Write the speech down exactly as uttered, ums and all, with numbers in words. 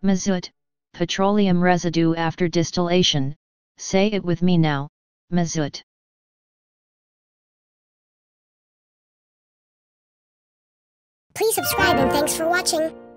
Mazut, petroleum residue after distillation. Say it with me now, mazut. Please subscribe and thanks for watching.